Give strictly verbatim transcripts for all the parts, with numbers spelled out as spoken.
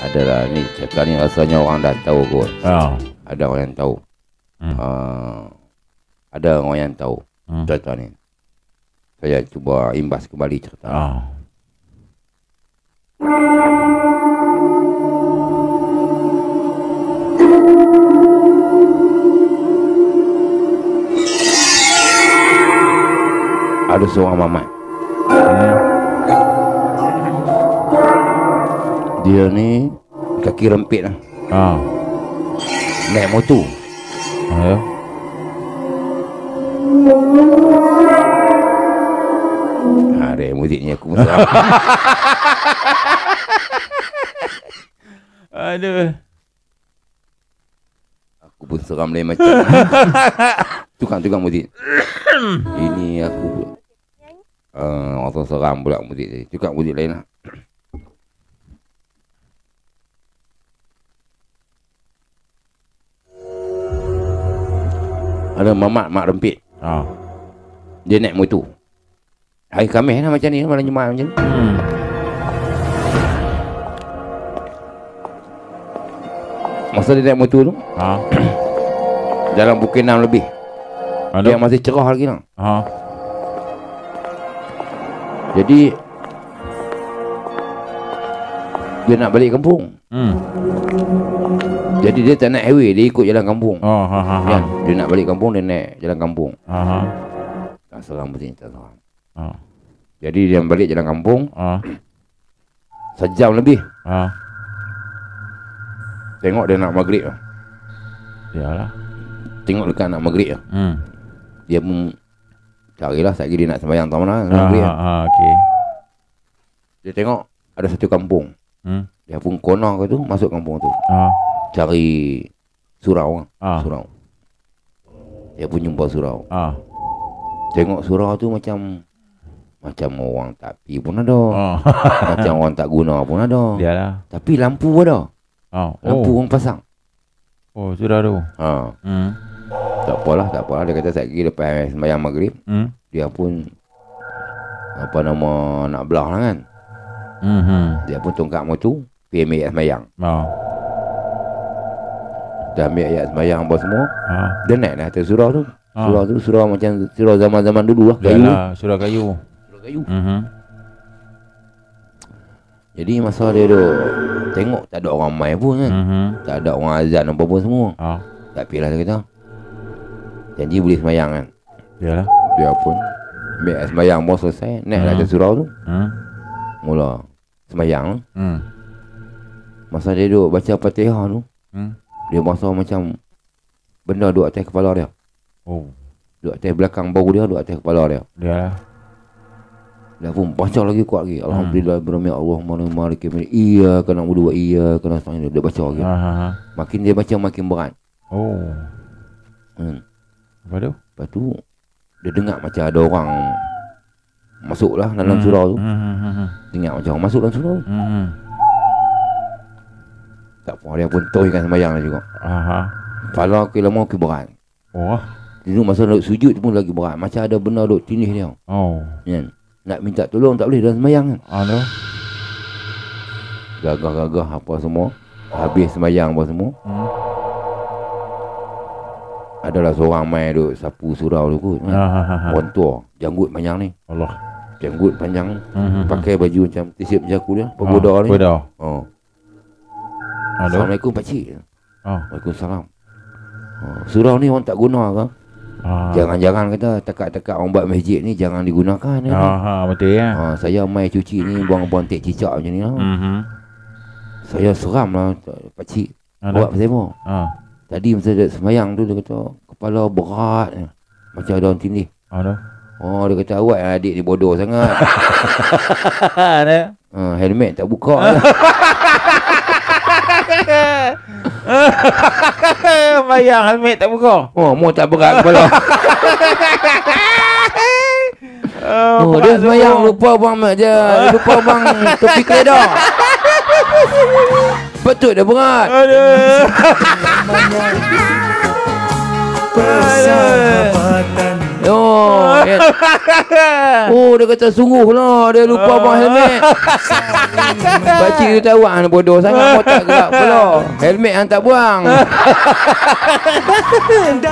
adalah ini cerita ini rasanya orang dah tahu kot. Oh. Ada orang yang tahu. Hmm. Uh, ada orang yang tahu hmm. cerita ini. Saya cuba imbas kembali cerita. Oh. Ada seorang mamat. Hmm. Dia ni kaki rempit lah. Ah. Naik motor. Ha. Ah, ada muziknya aku musuh. Aduh. Aku pun seram lain macam. Tukang-tukang muzik. Ini aku uh, orang seram pula muzik ni. Tukang muzik lain lah. Ada mamat, mak rempit. Oh. Dia naik motor. Hari Khamis lah macam ni, malam Jumaat macam ni. Hmm. Masa dia naik motor tu, ha. Dalam pukul enam lebih. Aduh. Dia masih cerah lagi lah. Ha. Jadi dia nak balik kampung. Hmm. Jadi dia tak nak highway, dia ikut jalan kampung. Oh, ha, ha, ha. Dia nak balik kampung, dia naik jalan kampung. Ha, ha. Tak seram betul, tak seram. Ha. Jadi dia balik jalan kampung. Ha. Sejam lebih. Ha. Tengok dia nak maghrib lah. Yalah. Tengok dekat nak maghrib lah. Hmm. Dia pun carilah sekejap dia nak sembahyang tahun lah. Ha, ha, ha, okay. Dia tengok ada satu kampung. Hmm. Dia pun konon ke tu, masuk kampung tu. Ha. Cari surau, ah. surau. Dia pun jumpa surau. Ah. Tengok surau tu macam macam orang tak pi pun ada, oh. macam orang tak guna pun ada. Yalah. Tapi lampu ada. Oh. Lampu oh. orang pasang. Oh, sudah tu. Ha. Hmm. Tak apalah, tak apalah. Dia kata saya pergi lepas sembahyang maghrib. Hmm. Dia pun apa nama nak belah lah kan. Hmm. Dia pun tongkat motor, pergi ambil sembahyang. Oh. Dah ambil ayat sembahyang apa semua. Ha. Dia naik dah atas surau tu. Ha. Surau tu surau macam surau zaman-zaman dulu lah. Kayu. Yalah, surau kayu. Surau kayu. Uh-huh. Jadi masa dia tu tengok tak ada orang main pun kan. Uh-huh. Tak ada orang azan apa-apa semua. Ha. Tak pilih lah dia kata. Janji boleh sembahyang kan. Yalah. Dia pun ambil ayat sembahyang pun selesai. Naik uh-huh. atas surau tu. Uh-huh. Mula sembahyang. Uh-huh. Masa dia duduk baca Fatihah tu. Uh-huh. Dia masa macam benda duduk atas kepala dia. Oh. Duduk atas belakang bahu dia, duduk atas kepala dia. Yalah. Dia pun baca lagi kuat lagi. Alhamdulillah berhamdulillah Allahumma maliki mulk. Iya kena wudu iya kena sang dia baca lagi. Ha ha ha. Makin dia baca makin berat. Oh. Hmm. Apa tu? Lepas tu dia dengar macam ada orang masuklah dalam hmm. surau tu. Hmm hmm hmm. Dengar macam orang masuk dalam surau. Hmm. Tak apa, dia pun toykan sembahyang lah juga. Aha. Kalau aku lama aku berat. Oh. Dulu masa nak sujud pun lagi berat. Macam ada benda duk tindih dia. Oh. Kan? Nak minta tolong tak boleh dah sembahyang kan. Aduh. Gagah-gagah apa semua. Habis sembahyang apa semua. Hmm. Adalah seorang mai duk sapu surau tu kot. Kan? Orang tua, janggut panjang ni. Allah. Janggut panjang. Hmm. Pakai baju macam tisip macam aku dia, pagoda oh, ni. Pagoda. Oh. Assalamualaikum pakcik. Oh. Waalaikumsalam. Oh, surau ni orang tak guna ke? Ah. Jangan-jangan kata tekak-tekak orang buat masjid ni jangan digunakan. Ya, ah, ha, betul ya. Ah, saya mai cuci ni buang-buang tek cicak macam ni lah. Mm-hmm. Saya seram lah pakcik. Aduh. Buat macam ah. Tadi masa dia semayang tu dia kata kepala berat. Macam ada orang tindih. Aduh. Oh, dia kata awak adik ni bodoh sangat. ah, helmet tak buka lah. Bayang helmet tak buka. Oh, mau tak berat kepala. Oh, oh dia semayang lupa bang je. Lupa bang tepi keledar. Betul dia berat. Aduh. Persahabatan. Oh, ya. Oh, dia kata sungguh lah dia lupa bawa helmet. Pakcik tu tahu ah bodoh sangat otak gerak pula. Helmet hang tak buang.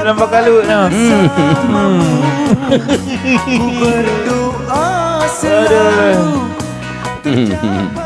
Nampak kalut nah. Ku berdoa selalu.